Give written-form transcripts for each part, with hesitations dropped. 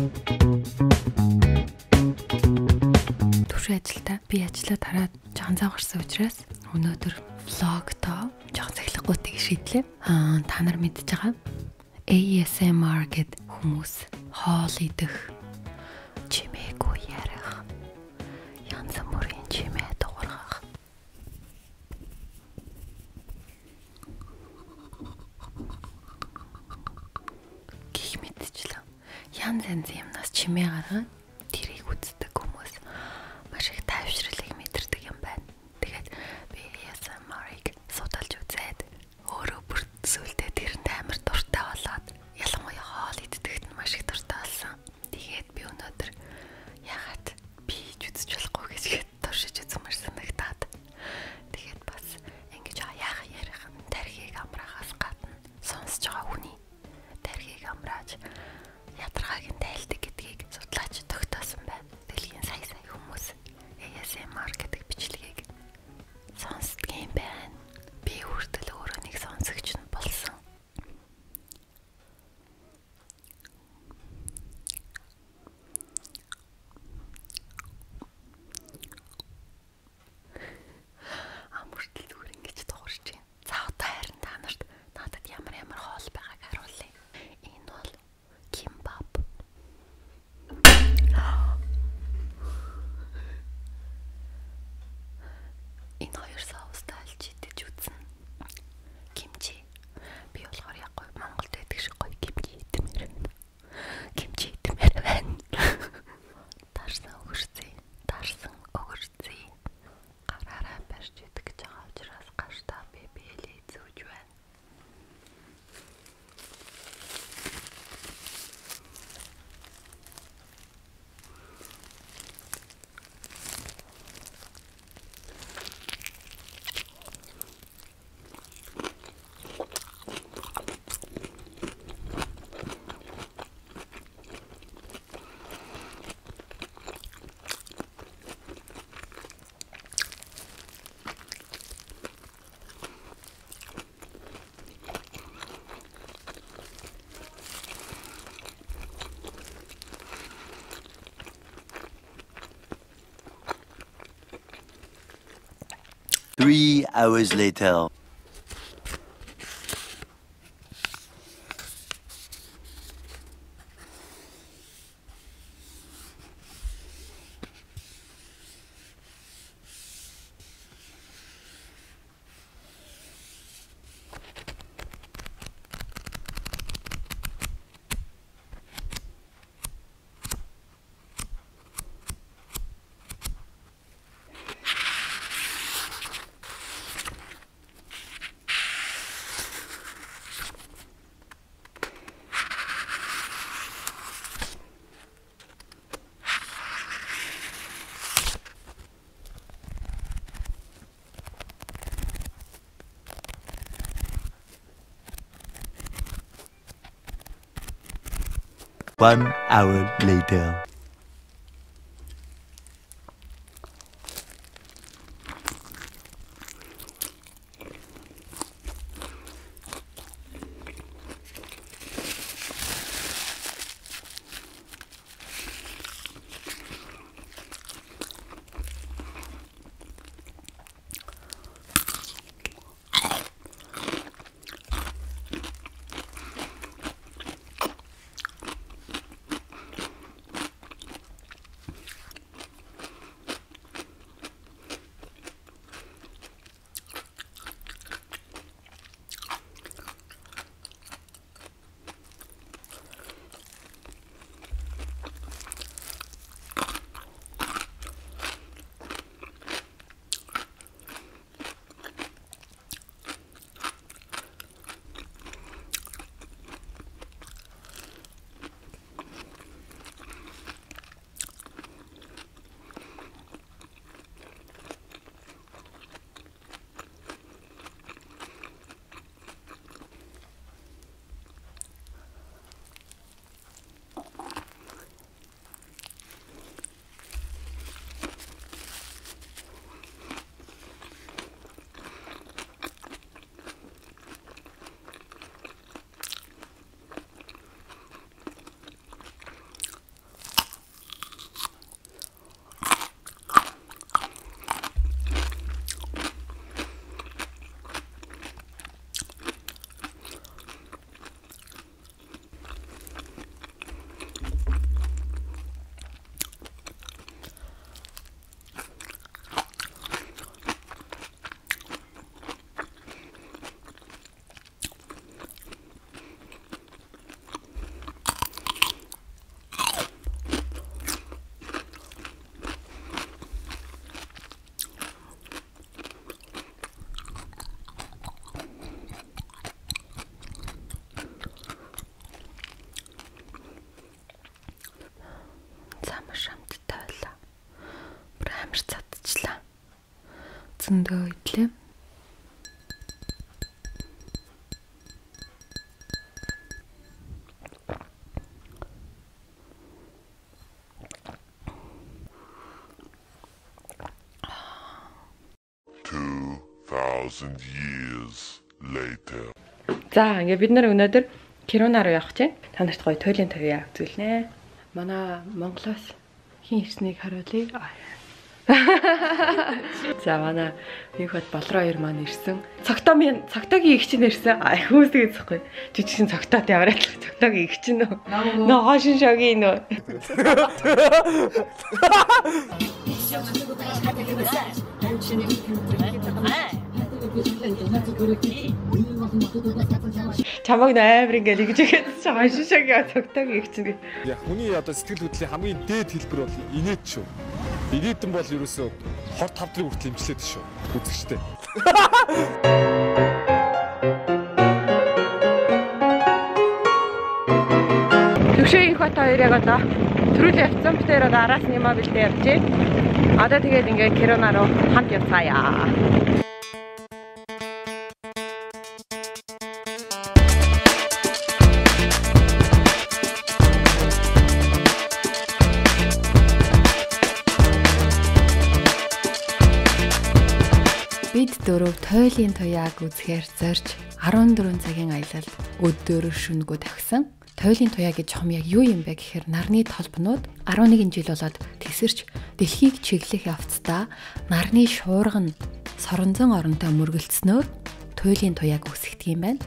Түрүү ажилда би ажлаа дараад жанзаа гарсан учраас өнөөдөр влогтоо жоох цахилгуутыг шийдлээ. Та нар мэдж байгаа ASMR гэд хүмүүс хоол идэх, чимээгүй ярих, янз бүрийн чимээ дуургах. Гэх мэдчихлээ. Янз янз юмнаас чимээ гаргана. Тэрийг үздэг хүмүүс маш их тайвшралыг мэдэрдэг юм байна. Тэгээд би ASMR-ыг судалж үзээд өөрөө бүр сүлдээ тэрэнд амар дуртай болоод ялангуяа хоол иддэгт нь маш их дуртай болсон. Тэгээд би өнөөдөр ягаад би хийж үзэж болохгүй гэж туршиж үзмээр санагдаад. Тэгээд бас ингэж яах ярих нь тархийг амраахаас гадна сонсож байгаа хүний тархийг амрааж ядаргааг нь тайлдаг гэдгийг судлаач тогтоосон байна. Дэлхийн сая хүмүүс ASMR гэдэг бичлэгийг сонсдог юм байна. Би хүртэл өөрөө нэг сонсогч нь болсон. Three hours later. One hour later. arasında ile За ингээ бид нэр өнөөдөр Киронаруу явах гэж байна. Та нарт гоё туйлын тавья үзүүлнэ. Манай Монголоос хин ирснийг харуулъя. За манай Минхот Болроо хоёр маань ирсэн. Цагтаагийн эгч нь ирсэн. Хүмүүс тэгээд зөхгүй. Жижигхэн цагтаад яваад л цагтаагийн эгч нь. Нөө хошин шогийн нөө. Чамаг амар ингээл игж ихэд чамаа шишэг яа тогтоог ихчнэ. Яг хүний одоо сэтгэл хөдлөлийн хамгийн дээд хэлбэр бол инээд шүү. Инээдэн бол ерөөсөө хорт хавдрыг хүртэл имжлээд шүү. Үзэгчтэй. Төвшөө их хата хоёрыг одоо төрүүлээ явцсан битээр одоо араас нь юмаа бэлдээ явжээ. Одоо тэгээд ингээ Киронаруу хамт явцгаая. Бид дөрөв туйлын туяаг үзэхээр зорж 14 цагийн аялалд өдөр шөнөгөө тагсан. Туйлын туяа гэж чухам яг юу юм бэ гэхээр нарны толбнууд 11 жил болоод тесэрч дэлхийг чиглэх явцдаа нарны шуурга нь соронзон оронтой мөргөлдснөөр туйлын туяаг үсгдэг юм байна.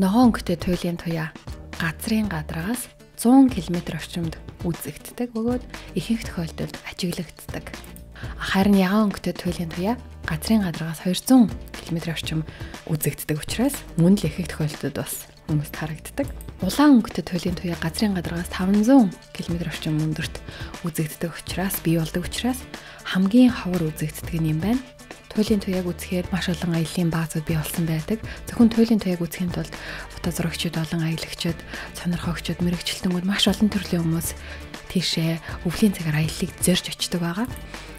Ногоон өнгөтэй туйлын туяа газрын гадрагаас 100 км орчимд үзэгддэг бөгөөд ихэнх тохиолдолд ажиглагддаг. Харин ягаан өнгөтэй туйлын туяа газрын гадрагаас 200 км орчим үзэгддэг учраас мөн л их их тохиолдолд бас хүмүүст харагддаг. Улаан өнгөтэй туйлын туяа газрын гадрагаас 500 км орчим өндөрт үзэгддэг учраас хамгийн ховор үзэгддэг юм байна. Туйлын туяаг үзэхээр маш олон аялын баазууд бий болсон байдаг. Зөвхөн туйлын туяаг үзэхэд бол фото зурагчид, олон аялагчид, сонирхогчид, мэрэгчлэлтнүүд маш олон төрлийн хүмүүс тийшээ өвлийн цагаар аялыг зорж очдог байгаа.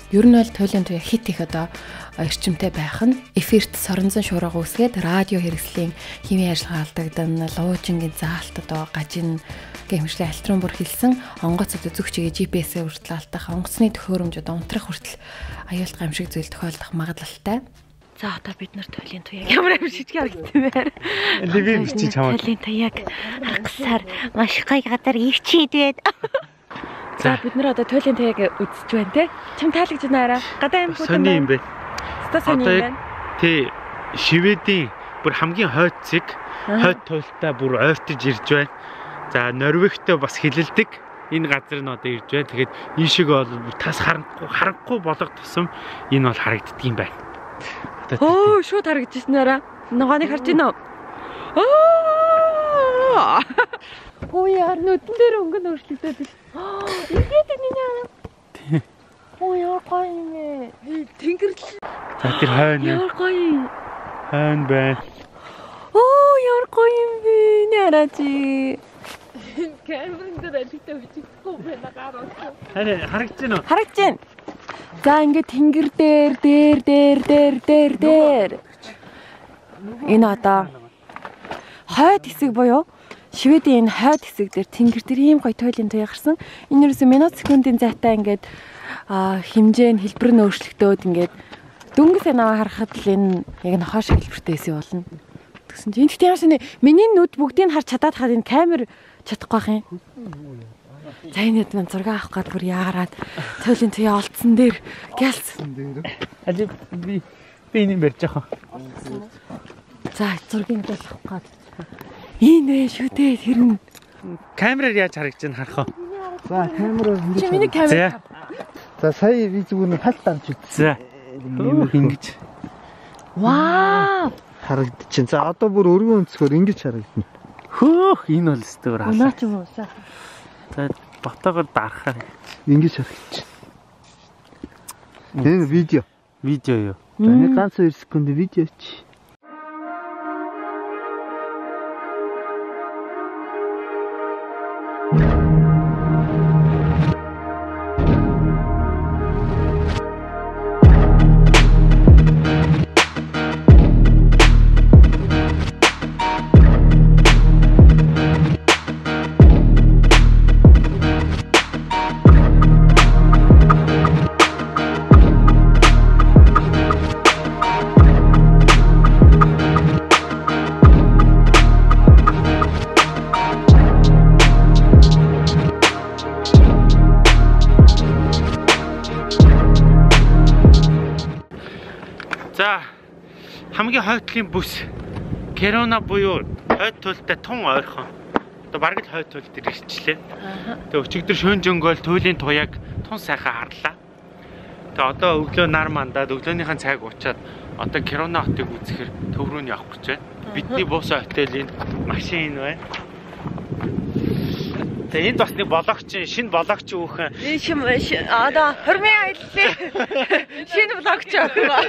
Ер нь бол туйлын туяа хит их одоо эрчимтэй байх нь эфирт соронзон шуурга үсгээд радио хэрэгслийн химийн ажиллагаа алдагдана, луужингийн заалт одоо гажин гэмшлийн альтрон бүр хэлсэн онгоц одоо зүгчигээ GPS-ээр хүртэл алдах, онгоцны төхөөрөмж одоо унтрах хүртэл аюулт гамшиг зүйл тохиолдох магадлалтай. За одоо бид нар туйлын туяа ямар амжиж харагдсан бэ? Ливийн бичиж хамаа. Туйлын туяаг харахсаар маш гайхадаар ивчээд байд. За бид нэр одоо туйлын туяаг үзэж байна те. Чам таалагдж байна араа. Гадаа юм бүхэн юм бэ? Одоо тий шивэдийн бүр хамгийн хойцыг хойд туйлтаа бүр ойртож ирж байна. За Норвегтэй бас хилэлдэг. Энэ газар нь одоо ирж байна. Тэгэхэд энэ шиг бол тас харахгүй болох тусам энэ бол харагддаг юм байна. Оо шууд харагдж байна араа. Ногооныг харж байна уу? Оо! Хуяа нүдэн дээр өнгө нөрчлөгдөж байна. Ингээд энэ яа. Тий. Хуяа гоё нэ. Тэнгэрл. За тэр хойно. Ямар гоё. Хойно байна. Оо ямар гоё юм би нарачи. Камерын дээр альтаа бичихгүй байна гараа. Харин харагдаж байна уу? Харагдаж байна. За ингээд тэнгэр дээр. Энэ одоо хойд хэсэг буюу Шведийн энэ хойд хэсэг дээр тэнгэр дээр ийм гоё туйлын туяа гарсан. Энэ юусэн минут секундын зайтай ингээд хэмжээ нь хэлбэр нь өөрчлөгдөд ингээд дөнгөс анаа харахад л энэ яг нохоо хэлбэртэй хэсэг болно. Тэгсэн чинь энэ ямар шинэ миний нүд бүгдийг харж чадаад хаад энэ камер чадахгүй байх юм. За энэ хэд мэн зураг авах гээд бүр яагаад туйлын туяа олцсон дээр гялцсан дээр. Али би энэ барьж яах вэ? За зургийг болох гээд Энэ шүү дээ тэр нь. Камераар яаж харагч ин харах вэ? За камераар ингэж. Чи миний камер. За сая би зүгээр нь хальт амж үзсэн. Ингэж. Вау! Харагдчихээн. За одоо бүр өргөн өнцгөр ингэж харагдана. Хөөх энэ бол зүгээр хаа. Унаач юм уу? За ботоогоор дарахаар ингэж харагдчихээн. Энэ видео. Видео юу? Энэ ганц 2 секунд видеоч. хамгийн хойтлын бүс Керона буюу хойд туйлтай тун ойрхон. Одоо бараг л хойд туйл дээр ирчлээ. Тэгээ өчигдөр шөн жөнгөөл туйлын туяаг тун сайхан харлаа. Тэгээ одоо өглөө нар мандаад өглөөнийх нь цайг уучаад одоо Керона хотыг үзэхэр төв рүү нь явах гэж байна. Бидний бус хотелийн машин байна. Тэгээ энэ бас нэг блогч шинэ блогч өөхөн. Одоо хурмын аяллаа. Шинэ блогч байна.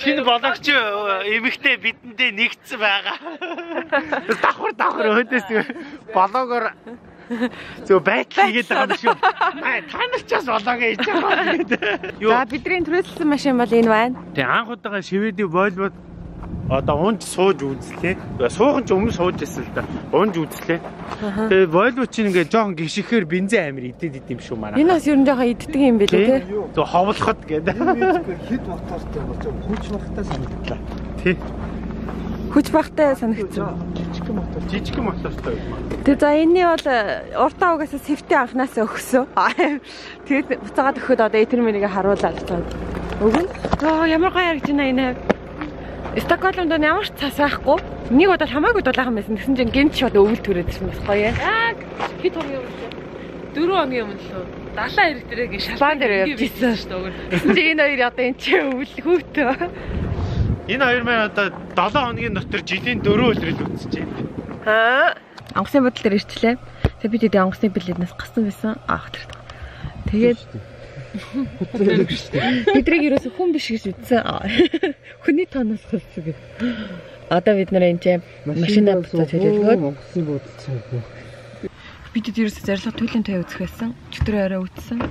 Шинэ блогч эмэгтэй бидэндээ нэгдсэн байгаа. Давхар өөдөөс блогоор зөө байдлаа хийгээд байгаа юм шүү. Танарчаас блогоо хийж байгаа юм. За бидний төрөлсөн машин бол энэ байна. Тэг анх удаага шивэдий бойлбод одоо унж сууж үзлээ. Суухан ч өмнө сууж байсан л да. Унж үзлээ. Тэгээ болов чинь ингээд жоохон гişэхээр бензин амир идэд идэм шүү манай. Энэ бас ер нь жоохон иддэг юм билээ тий. Тэг ховлоход гэдэг. Хэд мотортой болж хүч багтай санагдлаа. Тий. Хүч багтай санагдсан. Жижиг мотор. Тэг за энэний бол урт авгаас сэвтэй анханаас өгсөн. Тэгээд буцаагаад өгөхөд одоо этерм нэгэ харуулаад байна. Өгөн. Оо ямар гоё харагдж байна энэ. Стокгольмд ямар ч цаас байхгүй. Нэг удаа хамаагүй дулаахан байсан. Тэгсэн чинь гинт ч бол өвөл төрөөд ирсэн бас гоё. Яг хэд хоногийн өмнө лөө. 4 хоногийн өмнө лөө. Далаа ирэх дээрээ шалбаан дээр явжсэн шүү дээ. Тэгсэн чинь энэ хоёр одоо энэ ч өвөл хөөтөө. Энэ хоёр маань одоо 7 хоногийн дотор жилийн 4 өдрөд үзэж байна. Онгоцны бодол дээр ирчлээ. Тэг бид хэд онгоцны билетнээс гасан байсан. Ахтар. Тэгээд бидрийг юу ч хүн биш гэж үзсэн. Хүний танаас хэлсэн. Одоо бид нэр энэ машинаа буцаад хэрэглэхэд онгоцны бодолцоо. Бид юу ч зэрлэг туйлын тавь үзэх байсан. Өчтөр орой үтсэн.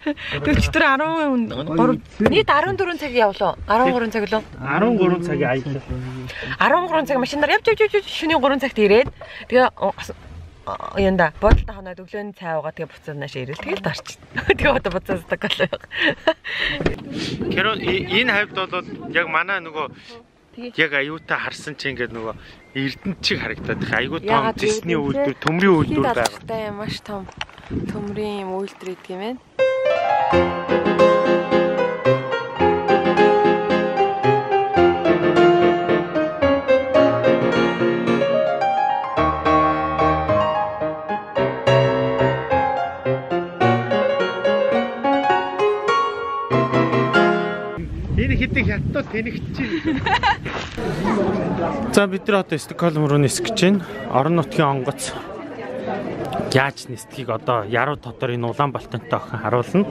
Өчтөр 13 нийт 14 цаг явлаа. 13 цаг лөө. 13 цагийн аялал. 13 цаг машинаар явж шөнийн 3 цагт ирээд тэгээ янда бодлоо ханаад өглөөний цай уугаа тэгээ буцаанаш ирэлтгээл дарчих. Тэгээ одоо буцаас таглаа. Керон энэ хавьд бол яг манай нөгөө яг аюутаа харсан чи ингээд нөгөө эрдэнчиг харагдаад их аюут том дисний үйлдвэр, төмрийн үйлдвэр байгаа. Маш том төмрийн үйлдвэр гэдэг юм байна. Хятад тэнэгтчихэв. За бид нар одоо Стокгольм руу нисэх гэж байна. Орон нутгийн онгоц яаж нисдгийг одоо Яруу дотор энэ Улаанбаатартай охин харуулна.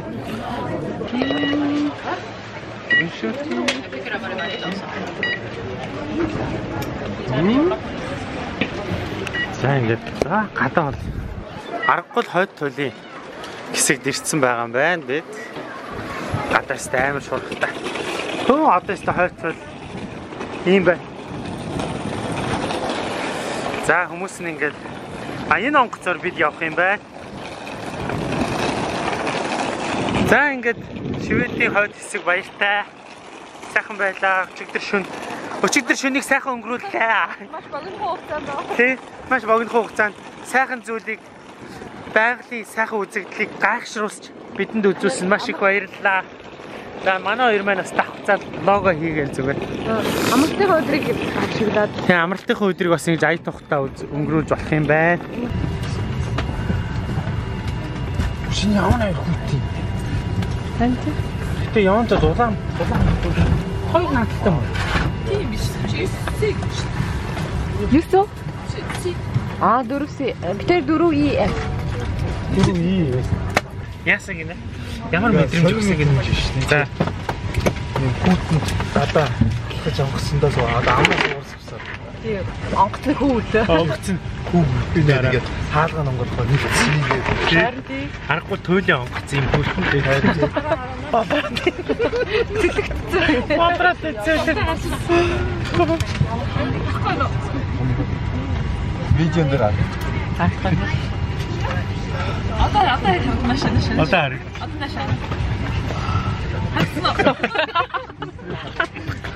За ингээд гадаа бол аргагүй хойд туйлын хэсэгт ирсэн байгаа юм байна бид. Гадаастай амар шуурхтай. Төө одоо ч хойцвол ийм байна. За хүмүүс нь ингээд энэ онгоцоор бид явах юм байна. За ингээд Шведийн хойд хэсэг баяртай. Сайхан байлаа. Өчигдөр шөнийг сайхан өнгөрүүллээ. Маш богино хугацаанд сайхан зүйлийг байгалийн сайхан үзэгдлийг гайхшруулж бидэнд үзүүлсэн маш их баярлалаа. За манай хоёр маань бас тавцаад лого хийгээл зүгээр. Амралтынхаа өдрийг ашиглаад. Тийм амралтынхаа өдрийг бас ингэж ая тухтаа өнгөрүүлж болох юм байна. Шинэ явна ирэхгүй. Таньд. Гэтэ яванда дулаан. Хоёр наадтай юм. Тийм биш. Юусоо? Аа дөрөвсэй. Битэр 4E. 4E. Яасан гинэ? Ямар мэдрэмж өгсөн гэж байна шүү дээ. За. Хүүтэнд гадаа гэж онгоцсондоо одоо амаа уурсавсаар. Тийм. Онгоцны хөвөлөө. Онгоцны хөвөлтэй нэгээд хаалга онгоцоо нэг хийгээд. Тийм. Харахгүй туйлын онгоц юм хөлтөнд дээр. Цэлэгдсэн. Бадрат цэлэг. Видеон дээр аа. Харахгүй. Одоо хэлэх машин. Одоо. Хацнаа.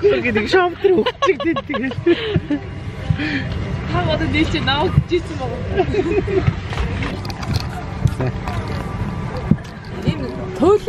Гэнэ шамтэр өгчих гэдэг. Хаваад дээч нааг жисэн баг. Ийм төл